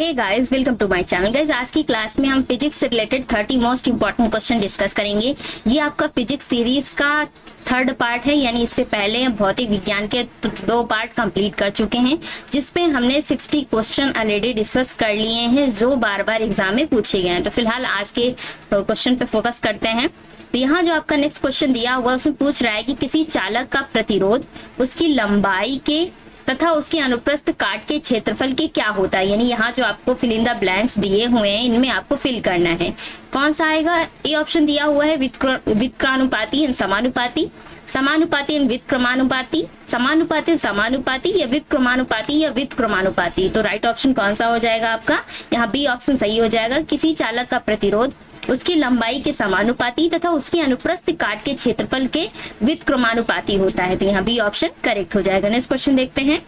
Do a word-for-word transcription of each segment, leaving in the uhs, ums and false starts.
Hey guys, welcome to my channel. Guys, आज की class में हम फिजिक्स से related thirty most important question discuss करेंगे। ये आपका फिजिक्स सीरीज का थर्ड पार्ट है, यानी इससे पहले भौतिक विज्ञान के दो पार्ट कंप्लीट कर चुके हैं, जिसपे हमने साठ क्वेश्चन ऑलरेडी डिस्कस कर लिए हैं जो बार बार एग्जाम में पूछे गए हैं। तो फिलहाल आज के क्वेश्चन पे फोकस करते हैं। तो यहाँ जो आपका नेक्स्ट क्वेश्चन दिया हुआ उसमें पूछ रहा है कि किसी चालक का प्रतिरोध उसकी लंबाई के तथा उसके अनुप्रस्थ काट के क्षेत्रफल के क्या होता है। यानी यहाँ जो आपको फिल इन द ब्लैंक्स दिए हुए हैं इनमें आपको फिल करना है। कौन सा आएगा? ए ऑप्शन दिया हुआ है व्युत्क्रमानुपाती एंड समानुपाती, समानुपाती एंड व्युत्क्रमानुपाती, समानुपाती समानुपाती या व्युत्क्रमानुपाती या व्युत्क्रमानुपाती। तो राइट ऑप्शन कौन सा हो जाएगा आपका? यहाँ बी ऑप्शन सही हो जाएगा। किसी चालक का प्रतिरोध उसकी लंबाई के समानुपाती तथा उसके अनुप्रस्थ काट के क्षेत्रफल के व्युत्क्रमानुपाती होता है। तो यहाँ बी ऑप्शन करेक्ट हो जाएगा। नेक्स्ट क्वेश्चन देखते हैं।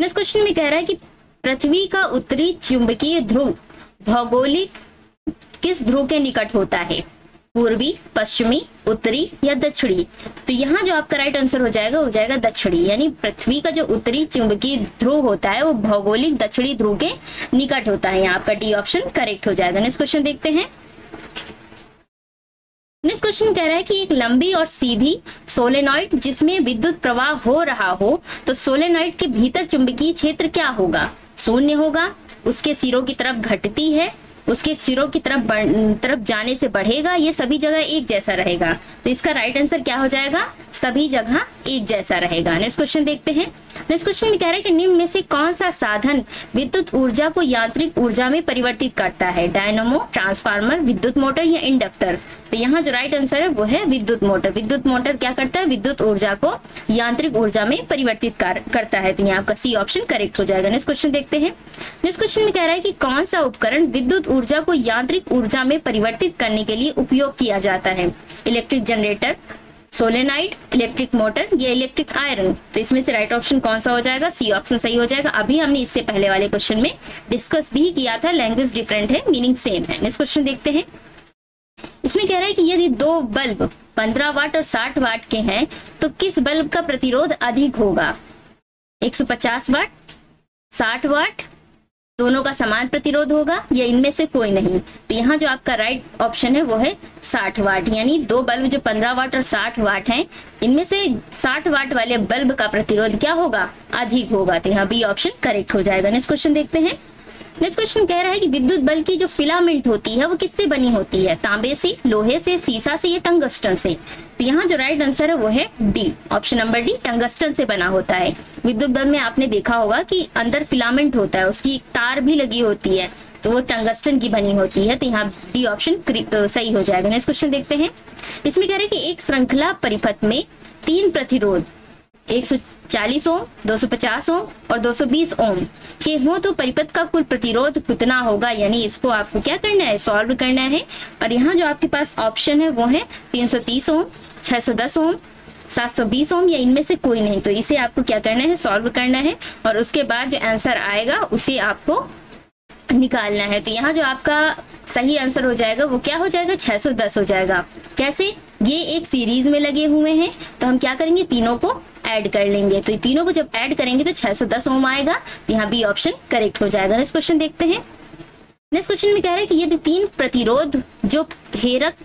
नेक्स्ट क्वेश्चन में कह रहा है कि पृथ्वी का उत्तरी चुंबकीय ध्रुव भौगोलिक किस ध्रुव के निकट होता है? पूर्वी, पश्चिमी, उत्तरी या दक्षिणी? तो यहाँ जो आपका राइट आंसर हो जाएगा हो जाएगा दक्षिणी। यानी पृथ्वी का जो उत्तरी चुंबकीय ध्रुव होता है वो भौगोलिक दक्षिणी ध्रुव के निकट होता है। यहाँ आपका डी ऑप्शन करेक्ट हो जाएगा। नेक्स्ट क्वेश्चन देखते हैं। नेक्स्ट क्वेश्चन कह रहा है कि एक लंबी और सीधी सोलेनॉइड जिसमें विद्युत प्रवाह हो रहा हो, तो सोलेनॉइड के भीतर चुंबकीय क्षेत्र क्या होगा? शून्य होगा, उसके सिरों की तरफ घटती है, उसके सिरों की तरफ तरफ जाने से बढ़ेगा, ये सभी जगह एक जैसा रहेगा। तो इसका राइट आंसर क्या हो जाएगा? सभी जगह एक जैसा रहेगा। नेक्स्ट क्वेश्चन देखते हैं। नेक्स्ट क्वेश्चन में कह रहा है कि निम्न में से कौन सा साधन विद्युत ऊर्जा को यांत्रिक ऊर्जा में परिवर्तित करता है? डायनामो, ट्रांसफार्मर, विद्युत मोटर या इंडक्टर? तो यहाँ जो राइट आंसर है वो है विद्युत मोटर। विद्युत मोटर क्या करता है? विद्युत ऊर्जा को यांत्रिक ऊर्जा में परिवर्तित करता है। तो यहाँ आपका सी ऑप्शन करेक्ट हो जाएगा। नेक्स्ट क्वेश्चन देखते हैं। नेक्स्ट क्वेश्चन में कह रहा है कि कौन सा उपकरण विद्युत ऊर्जा को यांत्रिक ऊर्जा में परिवर्तित करने के लिए उपयोग किया जाता है? Electric generator, solenoid, electric motor या इलेक्ट्रिक आयरन? तो इसमें से राइट ऑप्शन कौन सा हो जाएगा? सी ऑप्शन सही हो जाएगा। अभी हमने इससे पहले वाले क्वेश्चन में डिस्कस भी किया था। लैंग्वेज डिफरेंट है, मीनिंग सेम है। नेक्स्ट क्वेश्चन देखते हैं। इसमें कह रहा है कि यदि दो बल्ब पंद्रह वाट और साठ वाट के हैं तो किस बल्ब का प्रतिरोध अधिक होगा? एक सौ पचास वाट, साठ वाट, दोनों का समान प्रतिरोध होगा या इनमें से कोई नहीं? तो यहाँ जो आपका राइट ऑप्शन है वो है साठ वाट। यानी दो बल्ब जो पंद्रह वाट और साठ वाट हैं इनमें से साठ वाट वाले बल्ब का प्रतिरोध क्या होगा? अधिक होगा। तो यहाँ बी ऑप्शन करेक्ट हो जाएगा। नेक्स्ट क्वेश्चन देखते हैं। नेक्स्ट क्वेश्चन कह रहा है कि विद्युत बल्ब की जो फिलामेंट होती है वो किससे बनी होती है? तांबे से, लोहे से, सीसा से या टंगस्टन से? तो यहाँ जो राइट आंसर है वो है D, option number D, tungsten से बना होता है। विद्युत बल्ब में आपने देखा होगा कि अंदर फिलामेंट होता है, उसकी एक तार भी लगी होती है, तो वो टंगस्टन की बनी होती है। तो यहाँ डी ऑप्शन सही हो जाएगा। नेक्स्ट क्वेश्चन देखते हैं। इसमें कह रहे हैं कि एक श्रृंखला परिपथ में तीन प्रतिरोध एक सौ चालीस ओम, दो सौ पचास ओम और दो सौ बीस ओम के हो तो परिपथ का कुल प्रतिरोध कितना होगा? यानी इसको आपको क्या करना है? सॉल्व करना है। और यहाँ जो आपके पास ऑप्शन है वो है तीन सौ तीस ओम, छह सौ दस ओम, सात सौ बीस ओम या इनमें से कोई नहीं। तो इसे आपको क्या करना है? सॉल्व करना है और उसके बाद जो आंसर आएगा उसे आपको निकालना है। तो यहाँ जो आपका सही आंसर हो जाएगा वो क्या हो जाएगा? छह सौ दस हो जाएगा। कैसे? ये एक सीरीज में लगे हुए हैं तो हम क्या करेंगे? तीनों को ऐड कर लेंगे। तो तीनों को जब ऐड करेंगे तो छह सौ दस ओम आएगा। तो यहाँ बी ऑप्शन करेक्ट हो जाएगा। नेक्स्ट क्वेश्चन देखते हैं। नेक्स्ट क्वेश्चन में कह रहा है कि यदि तीन प्रतिरोध जो हेरक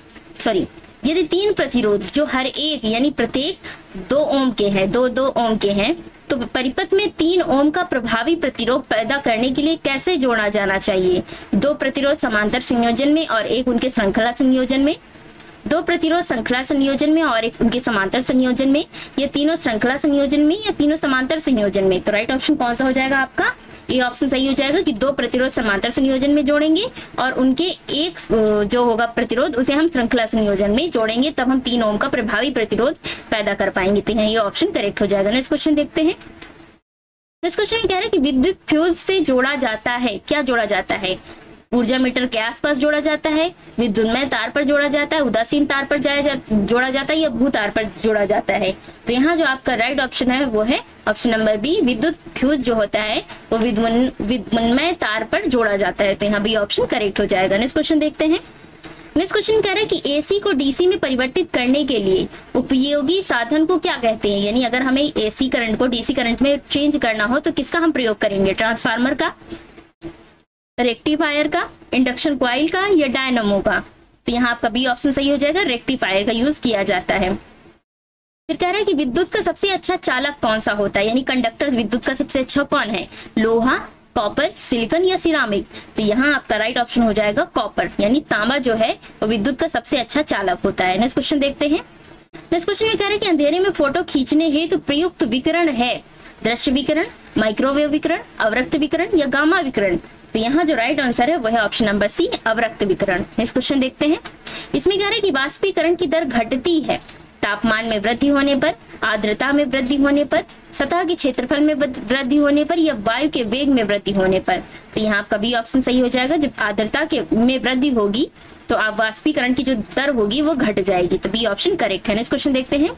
सॉरी यदि तीन प्रतिरोध जो हर एक यानी प्रत्येक दो ओम के हैं दो दो ओम के हैं तो परिपथ में तीन ओम का प्रभावी प्रतिरोध पैदा करने के लिए कैसे जोड़ा जाना चाहिए? दो प्रतिरोध समांतर संयोजन में और एक उनके श्रृंखला संयोजन में, दो प्रतिरोध श्रृंखला संयोजन में और एक उनके समांतर संयोजन में, या तीनों श्रृंखला संयोजन में या तीनों समांतर संयोजन में? तो राइट ऑप्शन कौन सा हो जाएगा आपका? ये ऑप्शन सही हो जाएगा कि दो प्रतिरोध समांतर संयोजन में जोड़ेंगे और उनके एक जो होगा प्रतिरोध उसे हम श्रृंखला संयोजन में जोड़ेंगे, तब हम तीन ओम का प्रभावी प्रतिरोध पैदा कर पाएंगे। तो ये ऑप्शन करेक्ट हो जाएगा। नेक्स्ट क्वेश्चन देखते हैं। नेक्स्ट क्वेश्चन कह रहा है कि विद्युत फ्यूज से जोड़ा जाता है, क्या जोड़ा जाता है? ऊर्जा मीटर के आसपास जोड़ा जाता है, विद्युन्मय तार पर जोड़ा जाता है, उदासीन तार पर जाया जा, जोड़ा जाता है या भू तार पर जोड़ा जाता है? तो यहाँ जो आपका राइट ऑप्शन है वो है ऑप्शन नंबर बी, विद्युत फ्यूज जो होता है वो विद्युन्मय तार पर जोड़ा जाता है। तो यहाँ बी ऑप्शन करेक्ट हो जाएगा। नेक्स्ट क्वेश्चन देखते हैं। नेक्स्ट क्वेश्चन कह रहा है कि एसी को डीसी में परिवर्तित करने के लिए उपयोगी साधन को क्या कहते हैं? यानी अगर हमें एसी करंट को डीसी करंट में चेंज करना हो तो किसका हम प्रयोग करेंगे? ट्रांसफार्मर का, रेक्टिफायर का, इंडक्शन कॉइल का या डायनामो का। तो यहाँ आपका बी ऑप्शन सही हो जाएगा, रेक्टिफायर का यूज किया जाता है। फिर कह रहा है कि विद्युत का सबसे अच्छा चालक कौन सा होता है, यानी कंडक्टर विद्युत का सबसे अच्छा कौन है, लोहा, कॉपर, सिलिकॉन या सिरामिक। तो यहाँ आपका राइट ऑप्शन हो जाएगा कॉपर, यानी तांबा जो है वो विद्युत का सबसे अच्छा चालक होता है। नेक्स्ट क्वेश्चन देखते हैं। नेक्स्ट क्वेश्चन ये कह रहा है कि अंधेरे में फोटो खींचने हेतु प्रयुक्त विकिरण है, दृश्य विकिरण, माइक्रोवेव विकिरण, अवरक्त विकिरण या गामा विकिरण। तो यहाँ जो राइट आंसर है वह ऑप्शन नंबर सी, अवरक्त विकिरण। नेक्स्ट क्वेश्चन देखते हैं। इसमें कह रहा है कि वाष्पीकरण की दर घटती है तापमान में वृद्धि होने पर, आर्द्रता में वृद्धि होने पर, सतह के क्षेत्रफल में वृद्धि होने पर या वायु के वेग में वृद्धि होने पर। तो यहाँ आपका बी ऑप्शन सही हो जाएगा, जब आर्द्रता के में वृद्धि होगी तो आप वाष्पीकरण की जो दर होगी वो घट जाएगी। तो बी ऑप्शन करेक्ट है। नेक्स्ट क्वेश्चन देखते हैं।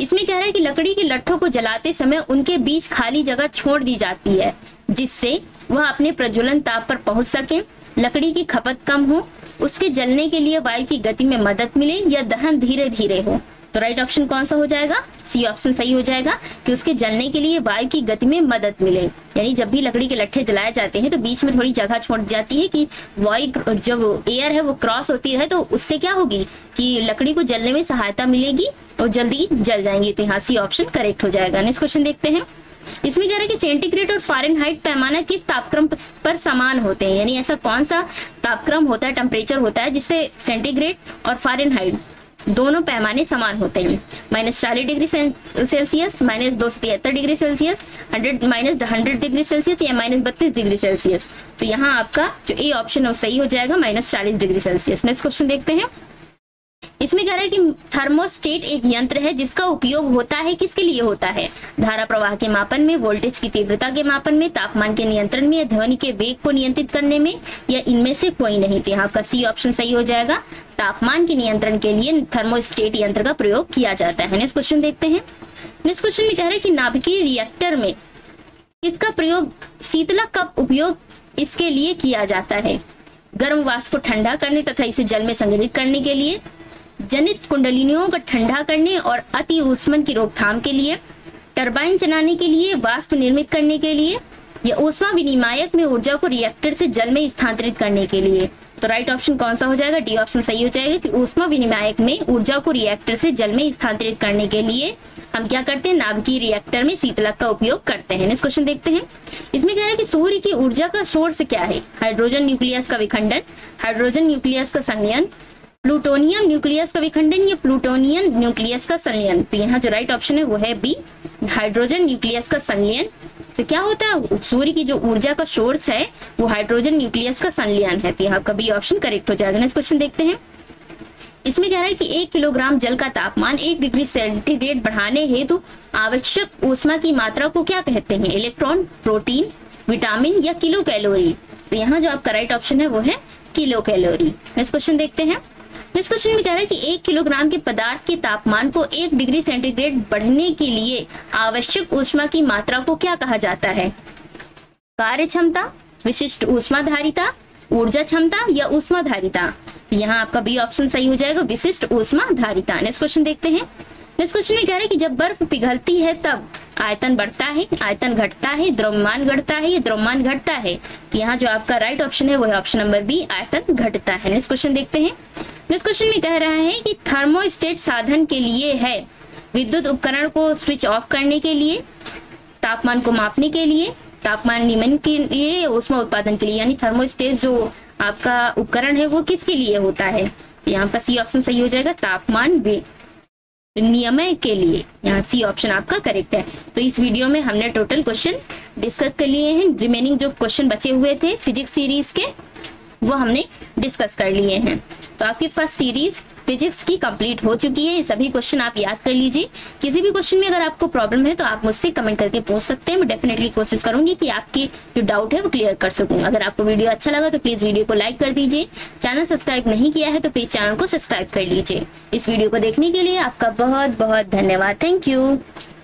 इसमें कह रहा है कि लकड़ी के लट्ठों को जलाते समय उनके बीच खाली जगह छोड़ दी जाती है जिससे वह अपने प्रज्वलन ताप पर पहुंच सके, लकड़ी की खपत कम हो, उसके जलने के लिए वायु की गति में मदद मिले या दहन धीरे धीरे हो। तो राइट ऑप्शन कौन सा हो जाएगा, सी ऑप्शन सही हो जाएगा कि उसके जलने के लिए वायु की गति में मदद मिले। यानी जब भी लकड़ी के लट्ठे जलाए जाते हैं तो बीच में थोड़ी जगह छोड़ जाती है कि वायु जब एयर है वो क्रॉस होती रहे, तो उससे क्या होगी कि लकड़ी को जलने में सहायता मिलेगी और जल्दी जल जाएंगी। तो यहाँ सी ऑप्शन करेक्ट हो जाएगा। नेक्स्ट क्वेश्चन देखते हैं। इसमें कह रहा है कि सेंटीग्रेड और फारेनहाइट पैमाना किस तापक्रम पर समान होते हैं, यानी ऐसा कौन सा तापक्रम होता है, टेम्परेचर होता है जिससे सेंटीग्रेड और फारेनहाइट दोनों पैमाने समान होते हैं। माइनस चालीस डिग्री सेल्सियस, माइनस दो सौ तिहत्तर degree Celsius, hundred minus hundred degree Celsius या माइनस बत्तीस डिग्री सेल्सियस। तो यहाँ आपका जो ए ऑप्शन है सही हो जाएगा, माइनस चालीस डिग्री सेल्सियस। नेक्स्ट क्वेश्चन देखते हैं। इसमें कह रहा है कि थर्मोस्टेट एक यंत्र है जिसका उपयोग होता है, किसके लिए होता है, धारा प्रवाह के मापन में, वोल्टेज की तीव्रता के मापन में, तापमान के नियंत्रण में, ध्वनि के वेग को नियंत्रित करने में या इनमें से कोई नहीं। तो यहाँ आपका सी ऑप्शन सही हो जाएगा, तापमान के नियंत्रण के लिए थर्मोस्टेट यंत्र का प्रयोग किया जाता है। नेक्स्ट क्वेश्चन देखते हैं। नेक्स्ट क्वेश्चन ये कह रहा है कि नाभिकीय रिएक्टर में इसका प्रयोग, शीतलक का उपयोग इसके लिए किया जाता है, गर्म वाष्प को ठंडा करने तथा इसे जल में संग्रहित करने के लिए, जनित कुंडलिनियों का ठंडा करने और अति ऊष्मन की रोकथाम के लिए, टरबाइन चलाने के लिए, वाष्प निर्मित करने के लिए या ऊष्मा विनिमायक में ऊर्जा को रिएक्टर से जल में स्थानांतरित करने के लिए। तो राइट ऑप्शन कौन सा हो जाएगा, डी ऑप्शन सही हो जाएगा कि ऊष्मा विनिमायक में ऊर्जा को रिएक्टर से जल में स्थानांतरित करने के लिए हम क्या करते हैं, नाभिकीय रिएक्टर में शीतलक का उपयोग करते हैं। नेक्स्ट क्वेश्चन देखते हैं। इसमें कह रहा है कि सूर्य की ऊर्जा का सोर्स क्या है, हाइड्रोजन न्यूक्लियस का विखंडन, हाइड्रोजन न्यूक्लियस का संलयन, प्लूटोनियम न्यूक्लियस का विखंडन या प्लूटोनियम न्यूक्लियस का संलयन। तो यहाँ जो राइट ऑप्शन है वो है बी, हाइड्रोजन न्यूक्लियस का संलयन से क्या होता है, सूर्य की जो ऊर्जा का सोर्स है वो हाइड्रोजन न्यूक्लियस का संलयन है। तो यहाँ आपका बी ऑप्शन करेक्ट हो जाएगा। नेक्स्ट क्वेश्चन देखते हैं। इसमें कह रहा है कि एक किलोग्राम जल का तापमान एक डिग्री सेंटीग्रेड बढ़ाने हेतु तो आवश्यक ऊष्मा की मात्रा को क्या कहते हैं, इलेक्ट्रॉन, प्रोटीन, विटामिन या किलो कैलोरी। तो यहाँ जो आपका राइट ऑप्शन है वो है किलो कैलोरी। नेक्स्ट क्वेश्चन देखते हैं। नेक्स्ट क्वेश्चन में कह रहा है कि एक किलोग्राम के पदार्थ के तापमान को एक डिग्री सेंटीग्रेड बढ़ने के लिए आवश्यक ऊष्मा की मात्रा को क्या कहा जाता है, कार्य क्षमता, विशिष्ट ऊष्माधारिता, ऊर्जा क्षमता या ऊष्माधारिता। यहाँ आपका बी ऑप्शन सही हो जाएगा, विशिष्ट ऊष्माधारिता। नेक्स्ट क्वेश्चन देखते हैं। नेक्स्ट क्वेश्चन में कह रहा है कि जब बर्फ पिघलती है तब आयतन बढ़ता है, आयतन घटता है, द्रव्यमान घटता है या द्रव्यमान घटता है। यहाँ जो आपका राइट ऑप्शन है वो है ऑप्शन नंबर बी, आयतन घटता है। नेक्स्ट क्वेश्चन देखते हैं। नेक्स्ट क्वेश्चन में कह रहा है कि थर्मोस्टेट साधन के लिए है, विद्युत उपकरण को स्विच ऑफ करने के लिए, तापमान को मापने के लिए, तापमान नियमन के लिए, ऊष्मा उत्पादन के लिए। यानी थर्मोस्टेट जो आपका उपकरण है वो किसके लिए होता है, यहाँ का सी ऑप्शन सही हो जाएगा, तापमान नियमन के लिए। यहाँ सी ऑप्शन आपका करेक्ट है। तो इस वीडियो में हमने टोटल क्वेश्चन डिस्कस कर लिए हैं, रिमेनिंग जो क्वेश्चन बचे हुए थे फिजिक्स सीरीज के वो हमने डिस्कस कर लिए हैं। तो आपकी फर्स्ट सीरीज फिजिक्स की कंप्लीट हो चुकी है, सभी क्वेश्चन आप याद कर लीजिए। किसी भी क्वेश्चन में अगर आपको प्रॉब्लम है तो आप मुझसे कमेंट करके पूछ सकते हैं, मैं डेफिनेटली कोशिश करूंगी कि आपके जो डाउट है वो क्लियर कर सकूं। अगर आपको वीडियो अच्छा लगा तो प्लीज वीडियो को लाइक कर दीजिए, चैनल सब्सक्राइब नहीं किया है तो प्लीज चैनल को सब्सक्राइब कर लीजिए। इस वीडियो को देखने के लिए आपका बहुत बहुत धन्यवाद। Thank you.